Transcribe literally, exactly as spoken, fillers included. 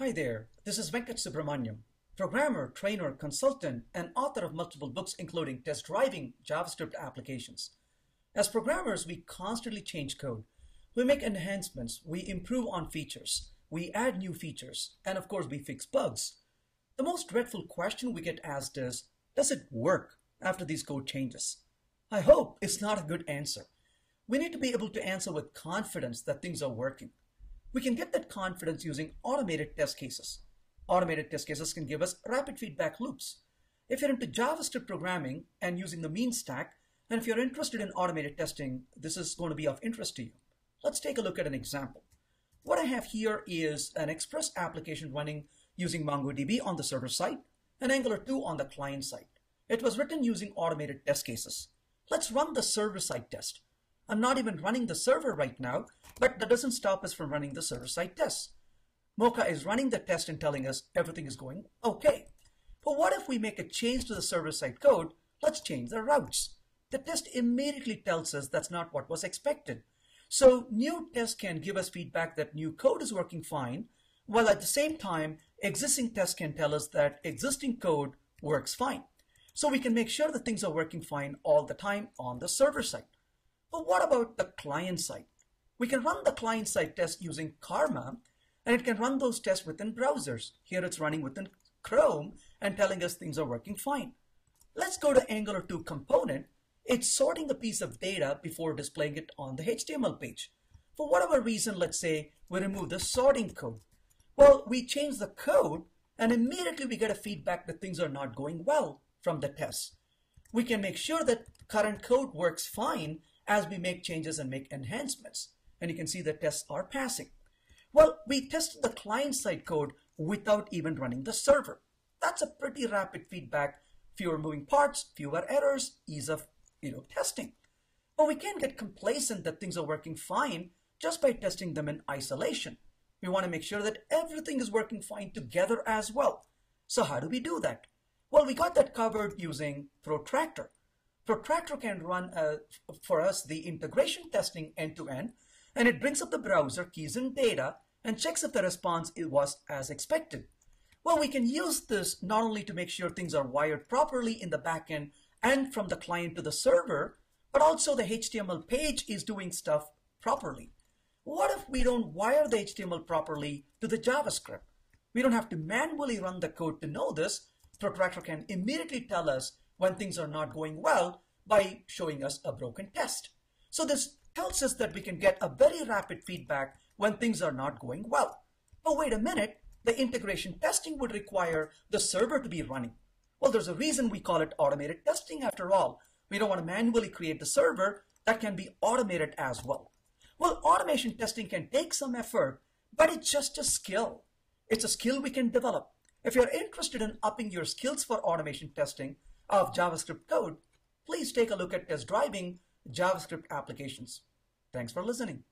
Hi there, this is Venkat Subramanyam, programmer, trainer, consultant, and author of multiple books, including test driving JavaScript applications. As programmers, we constantly change code. We make enhancements, we improve on features, we add new features, and of course, we fix bugs. The most dreadful question we get asked is, does it work after these code changes? I hope it's not a good answer. We need to be able to answer with confidence that things are working. We can get that confidence using automated test cases. Automated test cases can give us rapid feedback loops. If you're into JavaScript programming and using the Mean Stack, and if you're interested in automated testing, this is going to be of interest to you. Let's take a look at an example. What I have here is an Express application running using MongoDB on the server side and Angular two on the client side. It was written using automated test cases. Let's run the server-side test. I'm not even running the server right now, but that doesn't stop us from running the server-side tests. Mocha is running the test and telling us everything is going okay. But what if we make a change to the server-side code? Let's change the routes. The test immediately tells us that's not what was expected. So new tests can give us feedback that new code is working fine, while at the same time, existing tests can tell us that existing code works fine. So we can make sure that things are working fine all the time on the server side. But what about the client side? We can run the client side test using Karma, and it can run those tests within browsers. Here it's running within Chrome and telling us things are working fine. Let's go to Angular two component. It's sorting a piece of data before displaying it on the H T M L page. For whatever reason, let's say we remove the sorting code. Well, we change the code and immediately we get a feedback that things are not going well from the test. We can make sure that current code works fine as we make changes and make enhancements. And you can see the tests are passing. Well, we tested the client-side code without even running the server. That's a pretty rapid feedback, fewer moving parts, fewer errors, ease of you know, testing. But we can't get complacent that things are working fine just by testing them in isolation. We want to make sure that everything is working fine together as well. So how do we do that? Well, we got that covered using Protractor. Protractor can run uh, for us the integration testing end-to-end, and it brings up the browser, keys in data, and checks if the response was as expected. Well, we can use this not only to make sure things are wired properly in the backend and from the client to the server, but also the H T M L page is doing stuff properly. What if we don't wire the H T M L properly to the JavaScript? We don't have to manually run the code to know this. Protractor can immediately tell us when things are not going well by showing us a broken test. So this tells us that we can get a very rapid feedback when things are not going well. But wait a minute, the integration testing would require the server to be running. Well, there's a reason we call it automated testing after all. We don't want to manually create the server. That can be automated as well. Well, automation testing can take some effort, but it's just a skill. It's a skill we can develop. If you're interested in upping your skills for automation testing of JavaScript code, please take a look at test driving JavaScript applications. Thanks for listening.